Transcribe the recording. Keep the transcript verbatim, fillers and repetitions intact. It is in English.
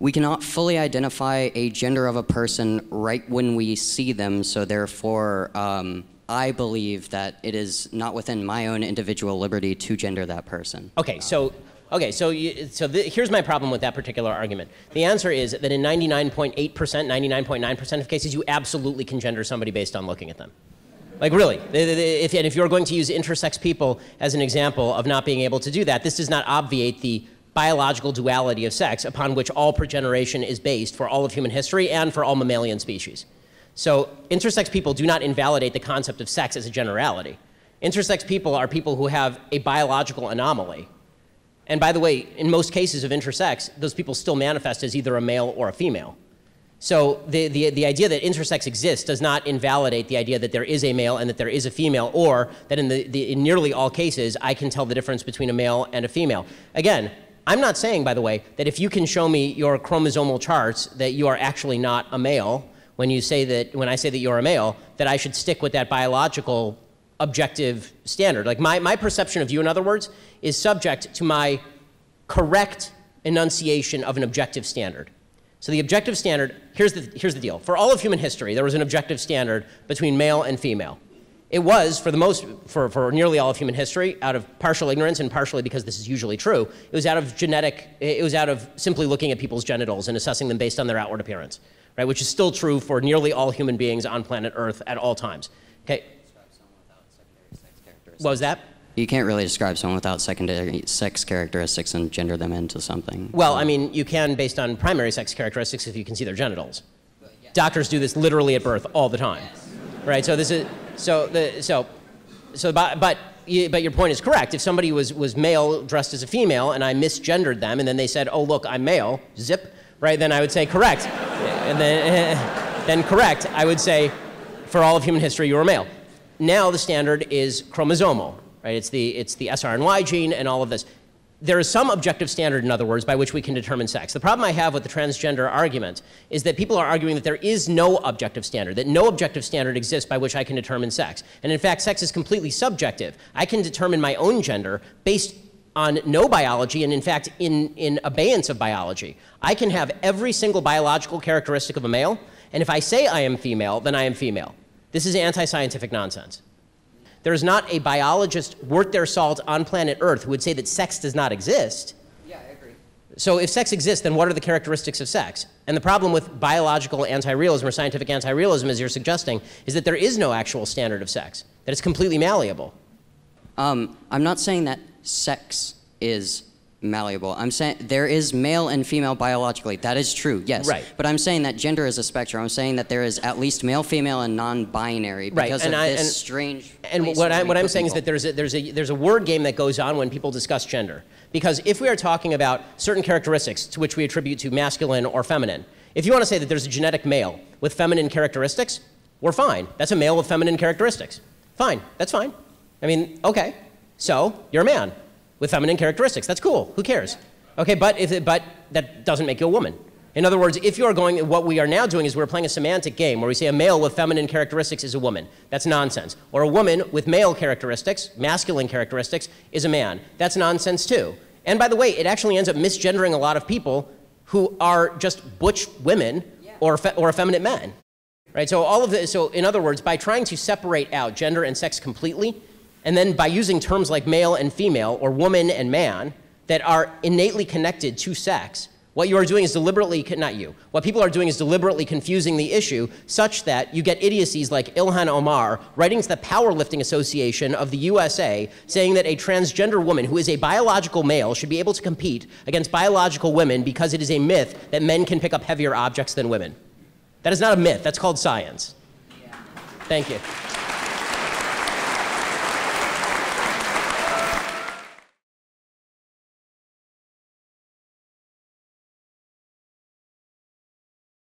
We cannot fully identify a gender of a person right when we see them, so therefore um, I believe that it is not within my own individual liberty to gender that person. Okay, so, okay, so, you, so the, here's my problem with that particular argument. The answer is that in ninety-nine point eight percent, ninety-nine point nine percent of cases, you absolutely can gender somebody based on looking at them. Like really, if, and if you're going to use intersex people as an example of not being able to do that, this does not obviate the biological duality of sex upon which all progeneration is based for all of human history and for all mammalian species. So intersex people do not invalidate the concept of sex as a generality. Intersex people are people who have a biological anomaly. And by the way, in most cases of intersex, those people still manifest as either a male or a female. So the, the, the idea that intersex exists does not invalidate the idea that there is a male and that there is a female, or that in, the, the, in nearly all cases, I can tell the difference between a male and a female. Again, I'm not saying, by the way, that if you can show me your chromosomal charts that you are actually not a male, when you say that, when I say that you're a male, that I should stick with that biological objective standard. Like my, my perception of you, in other words, is subject to my correct enunciation of an objective standard. So the objective standard, here's the, here's the deal. For all of human history, there was an objective standard between male and female. It was, for the most, for, for nearly all of human history, out of partial ignorance and partially because this is usually true, it was out of genetic, it was out of simply looking at people's genitals and assessing them based on their outward appearance, right? Which is still true for nearly all human beings on planet Earth at all times. Okay. What was that? You can't really describe someone without secondary sex characteristics and gender them into something. Well, I mean, you can based on primary sex characteristics if you can see their genitals. Yeah. Doctors do this literally at birth all the time, yes. Right? So this is. So, the, so, so, but, but, you, but your point is correct. If somebody was, was male dressed as a female and I misgendered them and then they said, oh, look, I'm male, zip, right? Then I would say correct. And then, then correct, I would say, for all of human history, you were male. Now the standard is chromosomal, right? It's the, it's the S R N Y gene and all of this. There is some objective standard, in other words, by which we can determine sex. The problem I have with the transgender argument is that people are arguing that there is no objective standard, that no objective standard exists by which I can determine sex. And in fact, sex is completely subjective. I can determine my own gender based on no biology and, in fact, in, in abeyance of biology. I can have every single biological characteristic of a male, and if I say I am female, then I am female. This is anti-scientific nonsense. There is not a biologist worth their salt on planet Earth who would say that sex does not exist. Yeah, I agree. So if sex exists, then what are the characteristics of sex? And the problem with biological anti-realism or scientific anti-realism, as you're suggesting, is that there is no actual standard of sex, that it's completely malleable. Um, I'm not saying that sex is malleable. I'm saying there is male and female biologically. That is true, yes. Right. But I'm saying that gender is a spectrum. I'm saying that there is at least male, female, and non-binary because right. and of I, this and, strange. And what, I, what I'm saying people. is that there's a, there's a there's a word game that goes on when people discuss gender. Because if we are talking about certain characteristics to which we attribute to masculine or feminine, if you want to say that there's a genetic male with feminine characteristics, we're fine. That's a male with feminine characteristics. Fine. That's fine. I mean, okay. So you're a man with feminine characteristics. That's cool, who cares? Okay, but, if it, but that doesn't make you a woman. In other words, if you are going, what we are now doing is we're playing a semantic game where we say a male with feminine characteristics is a woman. That's nonsense. Or a woman with male characteristics, masculine characteristics, is a man. That's nonsense too. And by the way, it actually ends up misgendering a lot of people who are just butch women yeah. or, fe or effeminate men, right? So all of this, so in other words, by trying to separate out gender and sex completely, and then by using terms like male and female or woman and man that are innately connected to sex, what you are doing is deliberately, not you, what people are doing is deliberately confusing the issue such that you get idiocies like Ilhan Omar writing to the Powerlifting Association of the U S A saying that a transgender woman who is a biological male should be able to compete against biological women because it is a myth that men can pick up heavier objects than women. That is not a myth, that's called science. Yeah. Thank you.